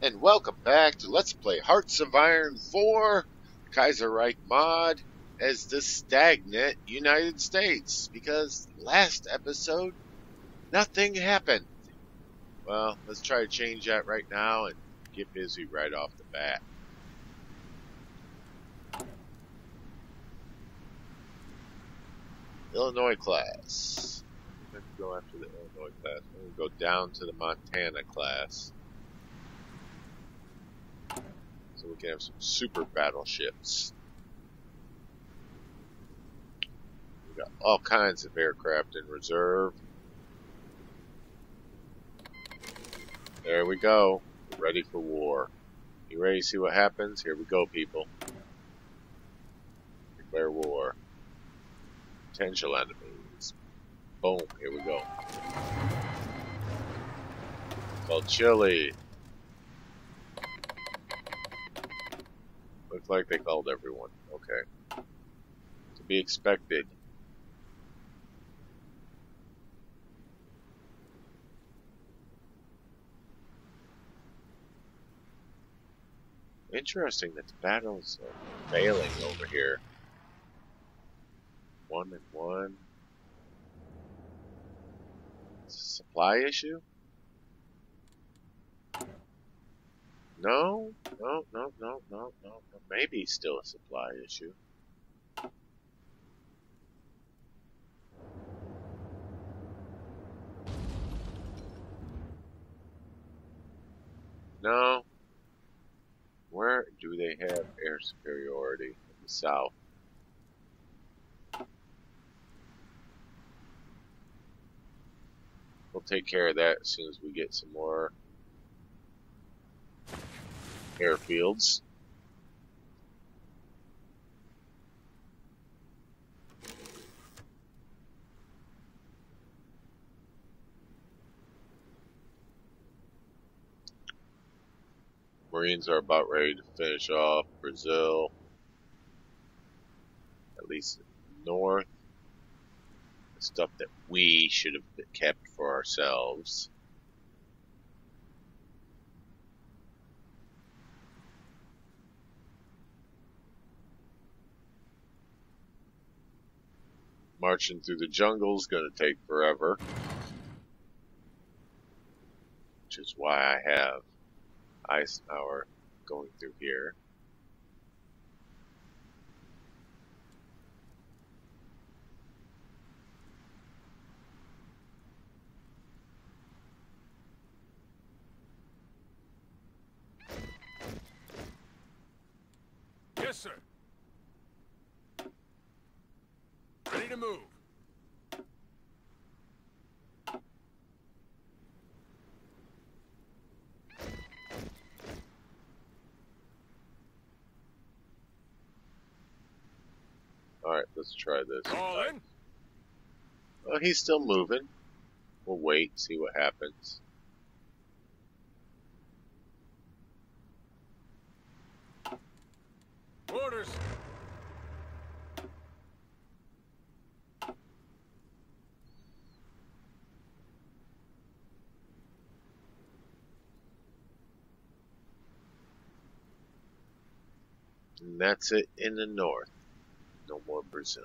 And welcome back to Let's Play Hearts of Iron 4 Kaiserreich mod as the stagnant United States, because last episode nothing happened. Well, let's try to change that right now and get busy right off the bat. Illinois class. I'm going to go after the Illinois class. I'm going to go down to the Montana class. So we can have some super battleships. We've got all kinds of aircraft in reserve. There we go. We're ready for war. You ready to see what happens? Here we go, people. Declare war. Potential enemies. Boom. Here we go. Called Chile. Looks like they called everyone. Okay. To be expected. Interesting that the battles are failing over here. 1 and 1. Is it a supply issue? No. Maybe still a supply issue. No. Where do they have air superiority? In the south. We'll take care of that as soon as we get some more airfields. Marines are about ready to finish off Brazil, at least north, the stuff that we should have kept for ourselves. Marching through the jungle's gonna take forever, which is why I have Eisenhower going through here. Yes, sir. Ready to move. Alright, let's try this. Well, he's still moving. We'll wait, see what happens. Orders. And that's it in the north. No more Brazil.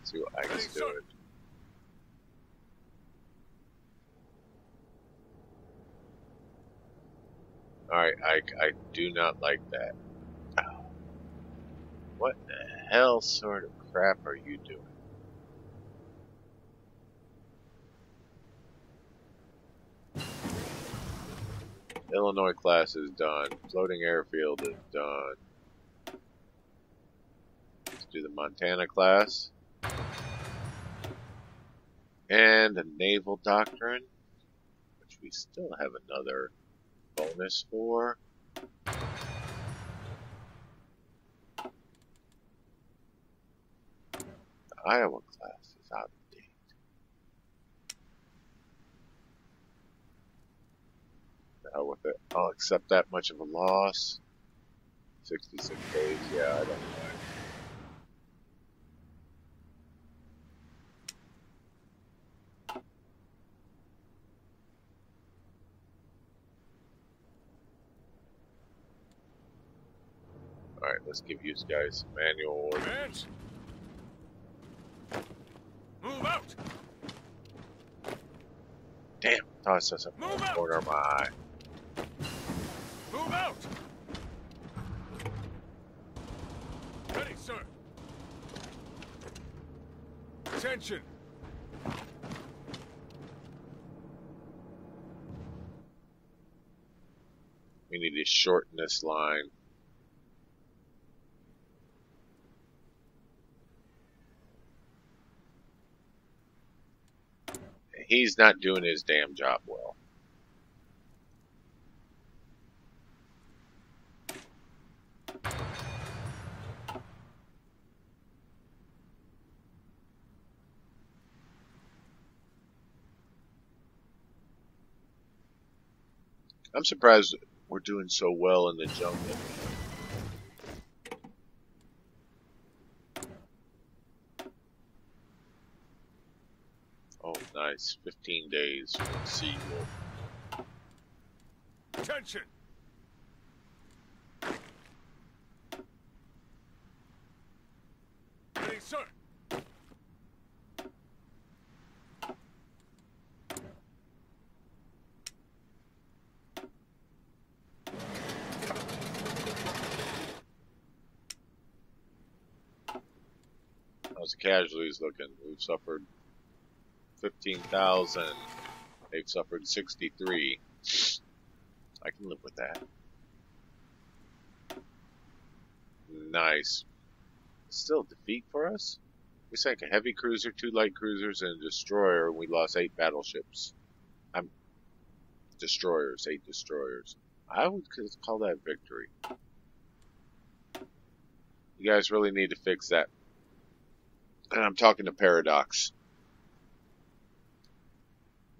Let's see what I can do. Alright, I do not like that. Oh. What the hell sort of crap are you doing? Illinois class is done. Floating airfield is done. Let's do the Montana class. And a naval doctrine, which we still have another bonus for. The Iowa class is out. With it, I'll accept that much of a loss. 66 days, yeah, I don't mind. Alright, let's give you guys some manual order. Move out! Damn! Thought I saw something in the corner of my eye. Move out! Ready, sir! Attention! We need to shorten this line. He's not doing his damn job well. I'm surprised we're doing so well in the jungle. Oh, nice. 15 days from sea wolf. Attention! Ready, sir! How's the casualties looking? We've suffered 15,000. They've suffered 63. I can live with that. Nice. Still a defeat for us? We sank a heavy cruiser, 2 light cruisers, and a destroyer. We lost 8 battleships. Destroyers, 8 destroyers. I would call that victory. You guys really need to fix that. And I'm talking to Paradox.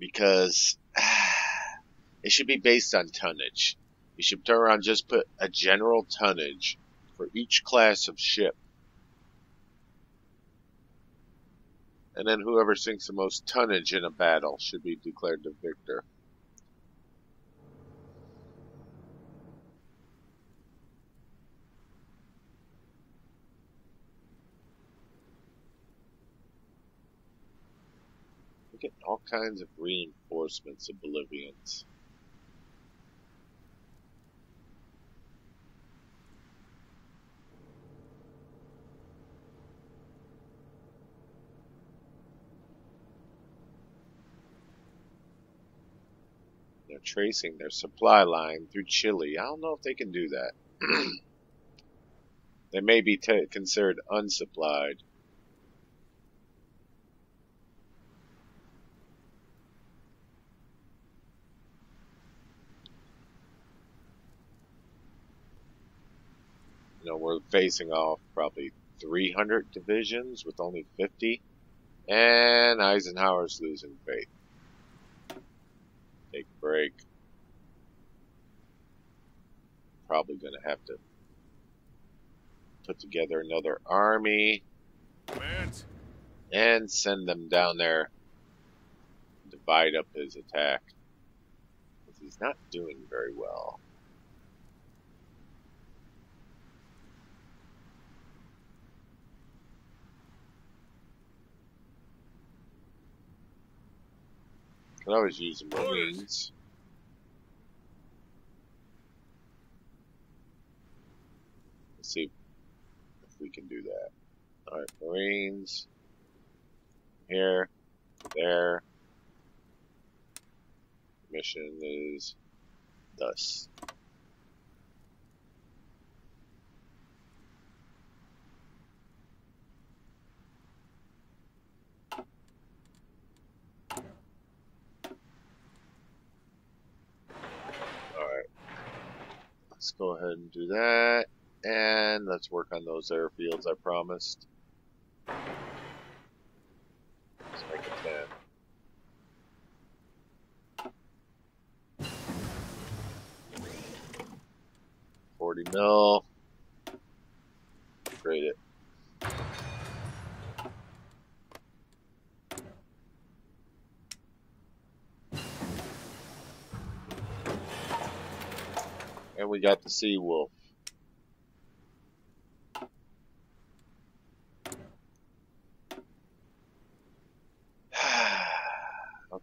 Because it should be based on tonnage. You should turn around and just put a general tonnage for each class of ship. And then whoever sinks the most tonnage in a battle should be declared the victor. We're getting all kinds of reinforcements of Bolivians. They're tracing their supply line through Chile. I don't know if they can do that. They may be considered unsupplied. You know, we're facing off probably 300 divisions with only 50, and Eisenhower's losing faith. Take a break. Probably going to have to put together another army and send them down there to divide up his attack, because he's not doing very well. I always use the Marines. Let's see if we can do that. Alright, Marines. Here. There. Mission is thus. Let's go ahead and do that, and let's work on those airfields I promised. Let's make it 10. 40 mil. Upgrade it. And we got the Sea Wolf.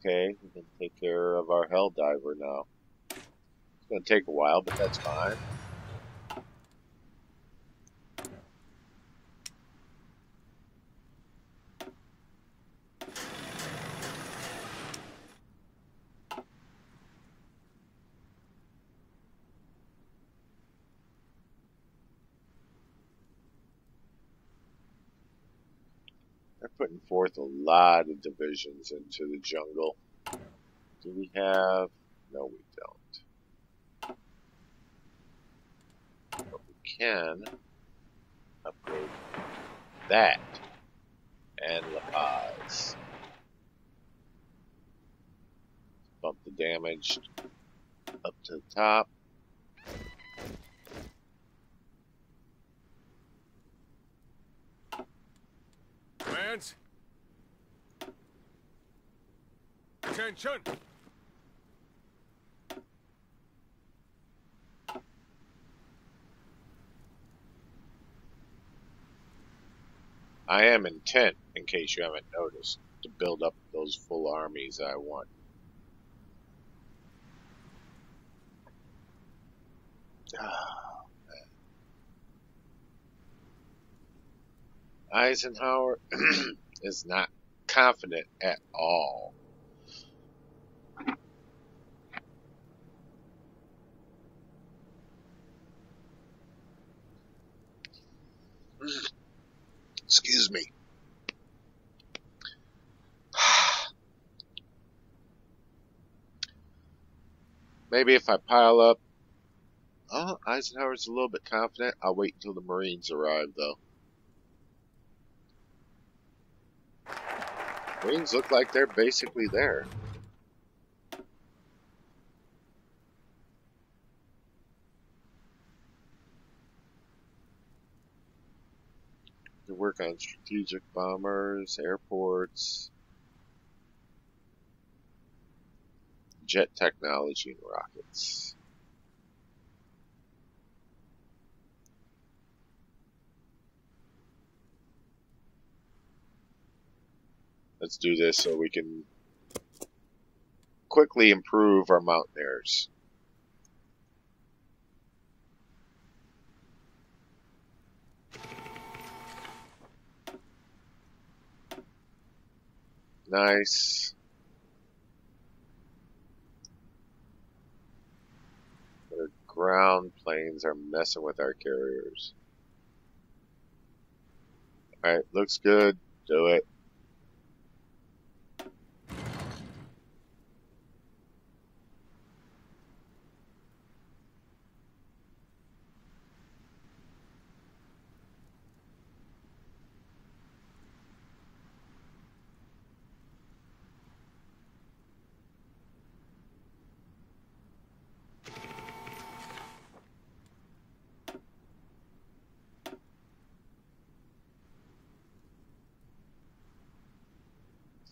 Okay, we can take care of our hell diver now. It's going to take a while, but that's fine. Putting forth a lot of divisions into the jungle. Do we have? No, we don't. But we can upgrade that and La Paz. Bump the damage up to the top. Attention! I am intent, in case you haven't noticed, to build up those full armies I want. Eisenhower is not confident at all. Excuse me. Maybe if I pile up... Oh, Eisenhower's a little bit confident. I'll wait until the Marines arrive, though. Marines look like they're basically there. To work on strategic bombers, airports, jet technology, and rockets. Let's do this so we can quickly improve our mountaineers. Nice. Their ground planes are messing with our carriers. Alright, looks good. Do it.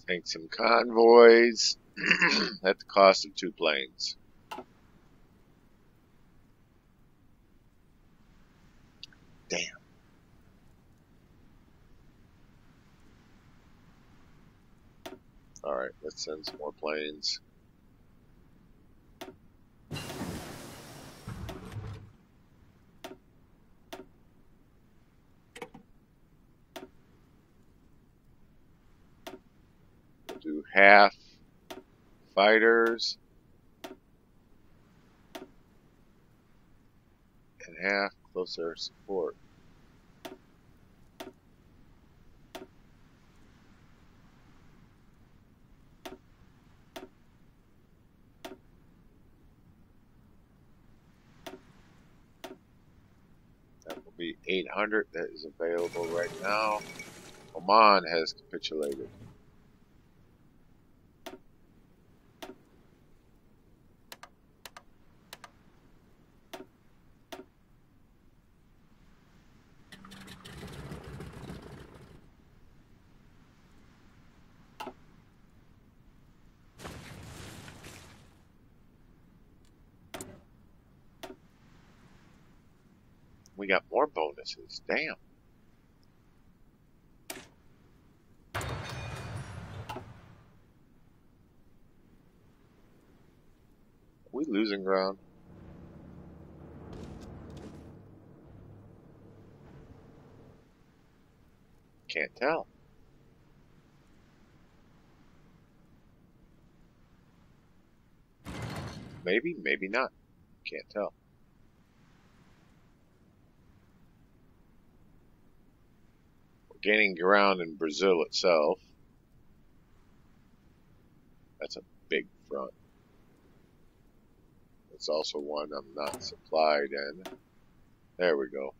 Make some convoys at the cost of 2 planes. Damn. All right, let's send some more planes. Half fighters and half close air support. That will be 800 that is available right now. Oman has capitulated. We got more bonuses. Damn. we losing ground? Can't tell. Maybe, maybe not. Can't tell. We're gaining ground in Brazil itself. That's a big front. It's also one I'm not supplied in. There we go.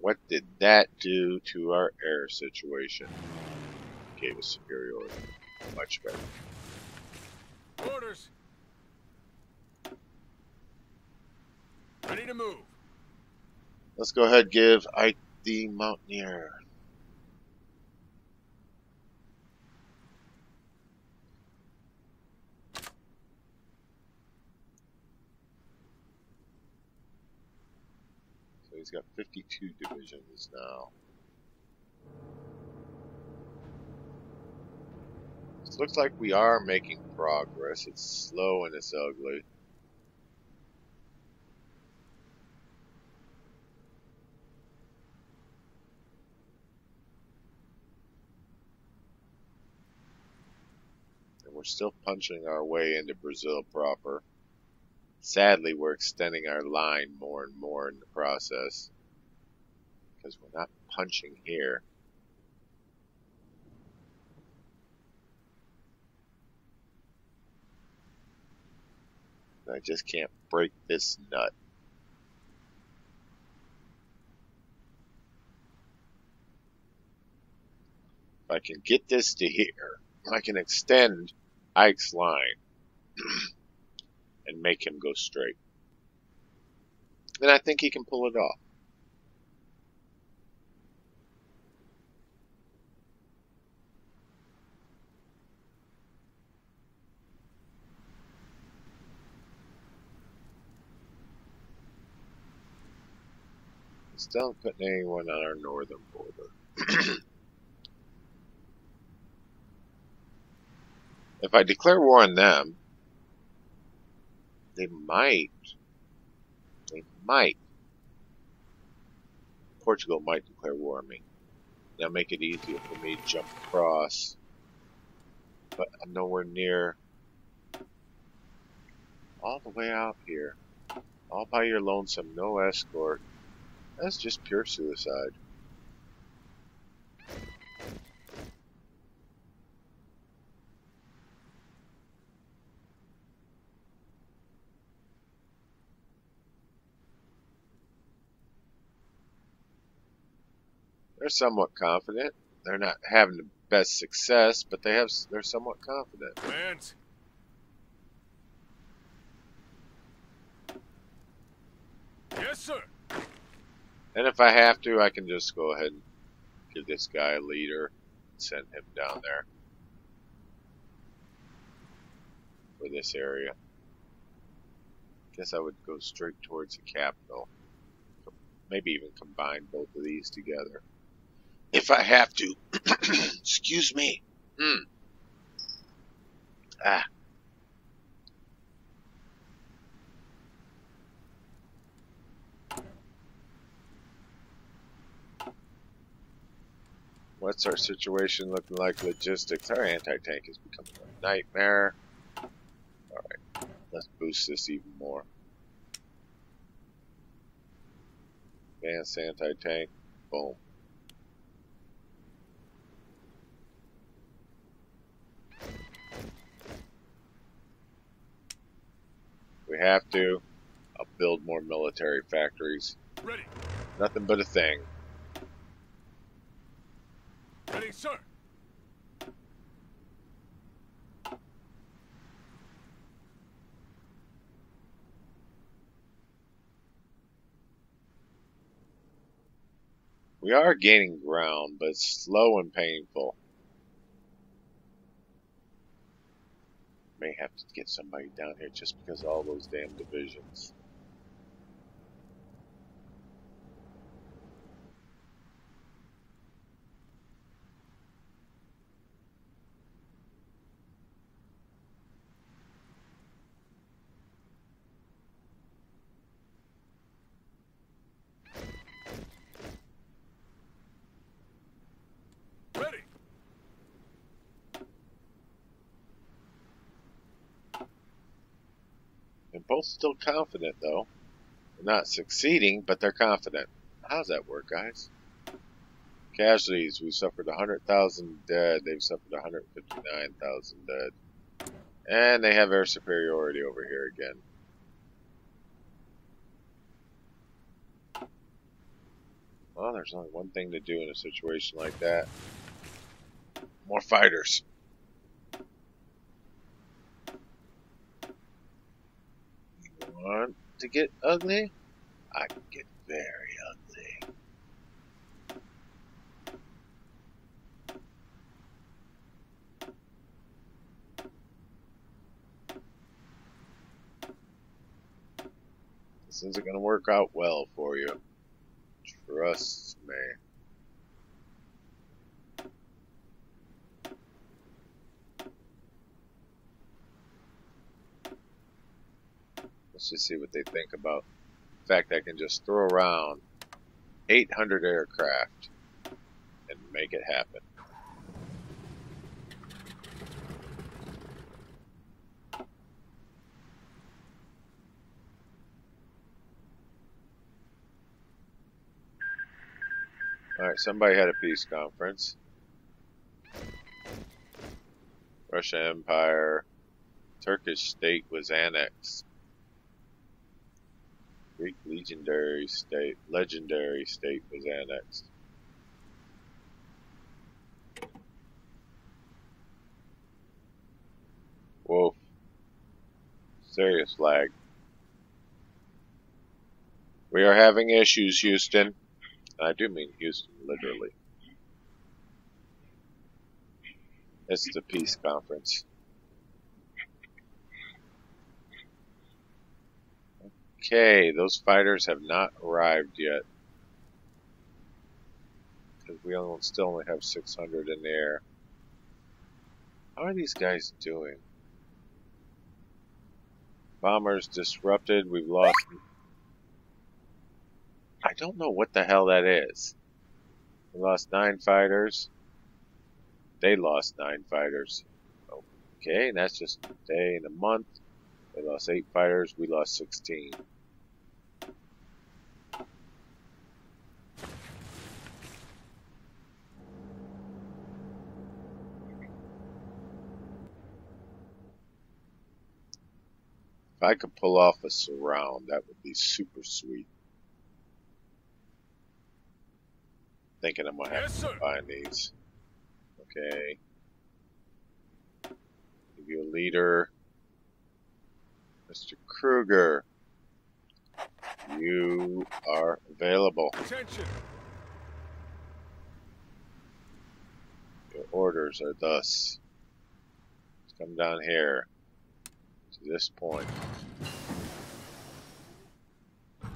What did that do to our air situation? Gave us superiority. Much better. Orders. Ready to move. Let's go ahead and give Ike the Mountaineer. He's got 52 divisions now. It looks like we are making progress. It's slow and it's ugly. And we're still punching our way into Brazil proper. Sadly, we're extending our line more and more in the process because we're not punching here. I just can't break this nut. If I can get this to here, I can extend Ike's line. And make him go straight. And I think he can pull it off. Still putting anyone on our northern border. If I declare war on them, They might. Portugal might declare war on me. Now make it easier for me to jump across. But I'm nowhere near. All the way out here. All by your lonesome, no escort. That's just pure suicide. They're somewhat confident. They're not having the best success, but they're somewhat confident. Vance. Yes, sir. And if I have to, I can just go ahead and give this guy a leader and send him down there for this area. I guess I would go straight towards the capital. Maybe even combine both of these together. If I have to, excuse me. What's our situation looking like? Logistics. Our anti-tank is becoming a nightmare. All right, let's boost this even more. Advanced anti-tank. Boom. We have to. I'll build more military factories. Ready. Nothing but a thing. Ready, sir. We are gaining ground, but it's slow and painful. May have to get somebody down here just because of all those damn divisions. Both still confident, though. They're not succeeding, but they're confident. How's that work, guys? Casualties. We've suffered 100,000 dead. They've suffered 159,000 dead. And they have air superiority over here again. Well, there's only one thing to do in a situation like that. More fighters. Want to get ugly? I can get very ugly. This isn't going to work out well for you. Trust me. Let's just see what they think about the fact that I can just throw around 800 aircraft and make it happen. Alright, somebody had a peace conference. Russian Empire, Turkish state was annexed. Greek legendary state was annexed. Whoa. Serious lag. We are having issues, Houston. I do mean Houston, literally. It's the peace conference. Okay, those fighters have not arrived yet. Because we still only have 600 in the air. How are these guys doing? Bombers disrupted, we've lost... I don't know what the hell that is. We lost 9 fighters. They lost 9 fighters. Okay, and that's just a day and a month. They lost 8 fighters, we lost 16. If I could pull off a surround, that would be super sweet. Thinking I'm gonna have to find these. Okay. Give you a leader. Mr. Kruger. You are available. Attention. Your orders are thus. Let's come down here. To this point.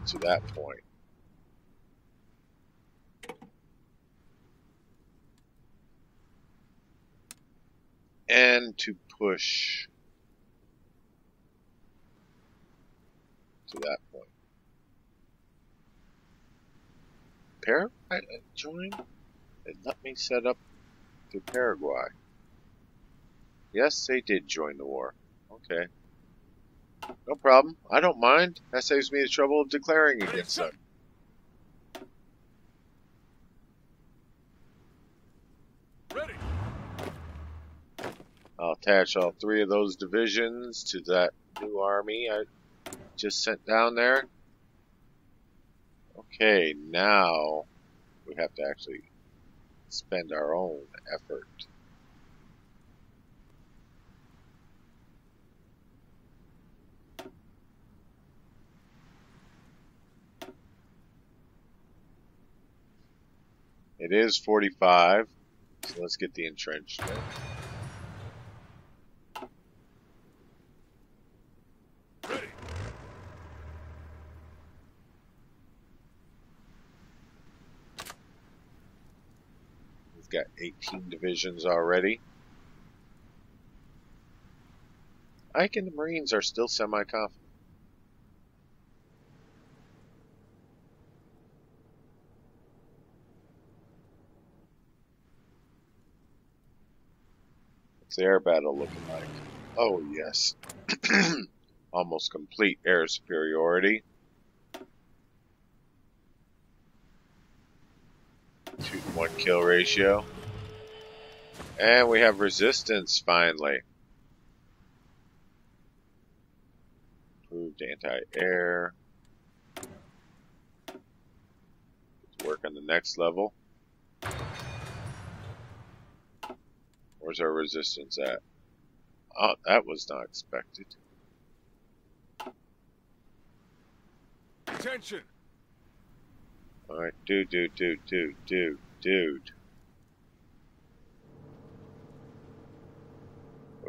To that point. And to push to that point. Paraguay joined and let me set up to Paraguay. Yes, they did join the war. Okay. No problem. I don't mind. That saves me the trouble of declaring against them. Ready. I'll attach all 3 of those divisions to that new army I just sent down there. Okay, now we have to actually spend our own effort. It is 45, so let's get the entrenched in. Got 18 divisions already. Ike and the Marines are still semi-confident. What's the air battle looking like? Oh, yes. Almost complete air superiority. 2-to-1 kill ratio. And we have resistance finally. Improved anti-air. Let's work on the next level. Where's our resistance at? Oh, that was not expected. Attention! Alright, dude. Go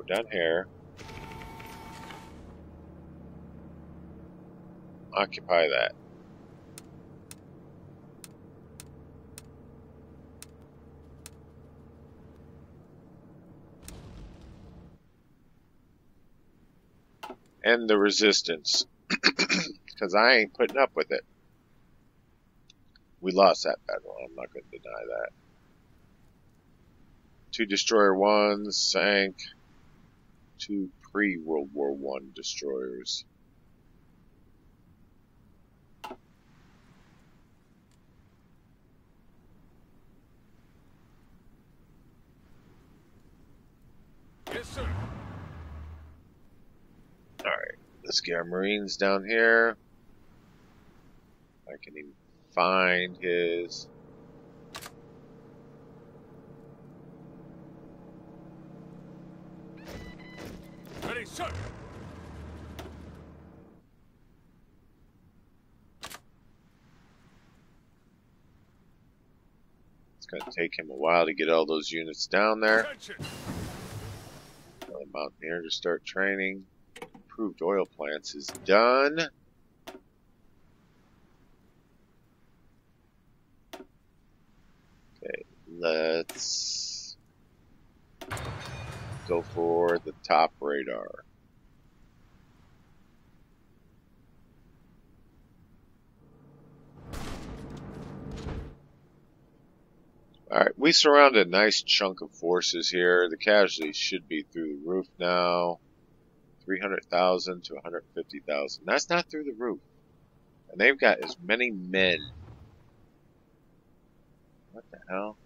down here. Occupy that. And the resistance. Because I ain't putting up with it. We lost that battle, I'm not going to deny that. 2 Destroyer-1s sank. 2 pre-World War I destroyers. Yes, sir. Alright, let's get our Marines down here. I can even find his ready, sir. It's going to take him a while to get all those units down there. Tell him out here to start training. Improved oil plants is done. Let's go for the top radar. Alright, we surround a nice chunk of forces here. The casualties should be through the roof now. 300,000 to 150,000. That's not through the roof. And they've got as many men. What the hell?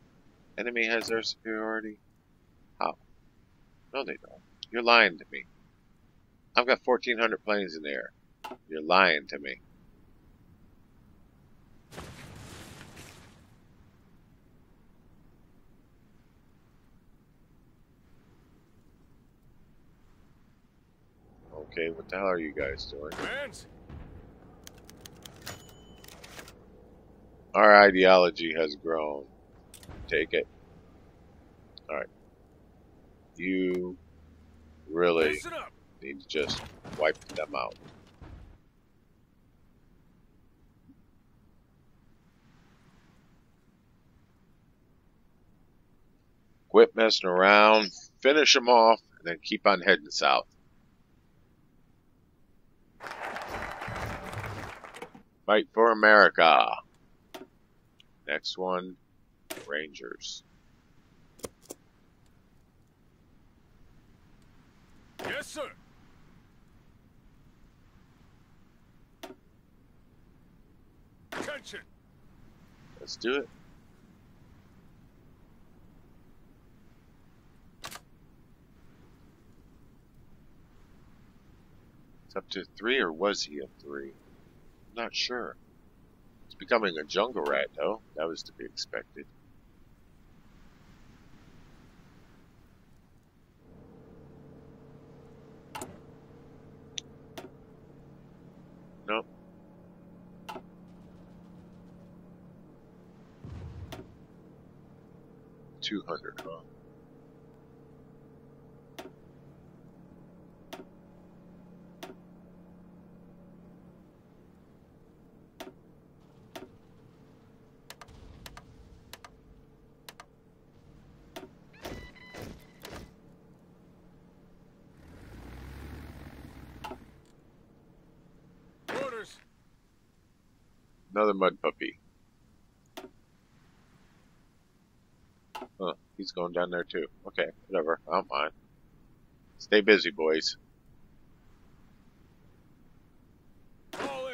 Enemy has their superiority? How? No, they don't. You're lying to me. I've got 1,400 planes in the air. You're lying to me. Okay, what the hell are you guys doing? Our ideology has grown. Take it. Alright. You really need to just wipe them out. Quit messing around, finish them off, and then keep on heading south. Fight for America. Next one. Rangers. Yes, sir. Attention. Let's do it. It's up to 3, or was he up 3? I'm not sure. It's becoming a jungle rat, though. That was to be expected. Nope. 200, huh? Another mud puppy. Huh, he's going down there too. Okay, whatever. I don't mind. Stay busy, boys. All in.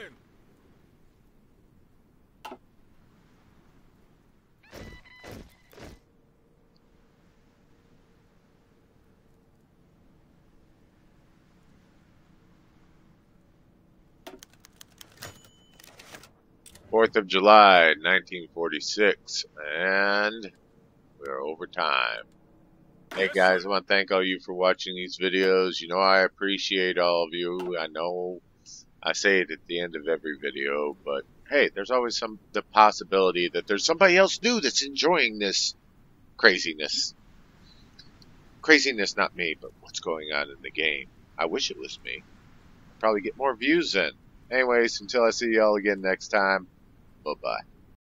July 4th, 1946, and we're over time. Hey guys, I want to thank all you for watching these videos. You know, I appreciate all of you. I know I say it at the end of every video, but hey, there's always the possibility that there's somebody else new that's enjoying this craziness. Craziness, not me, but what's going on in the game. I wish it was me. I'd probably get more views in. Anyways, until I see y'all again next time. Bye-bye.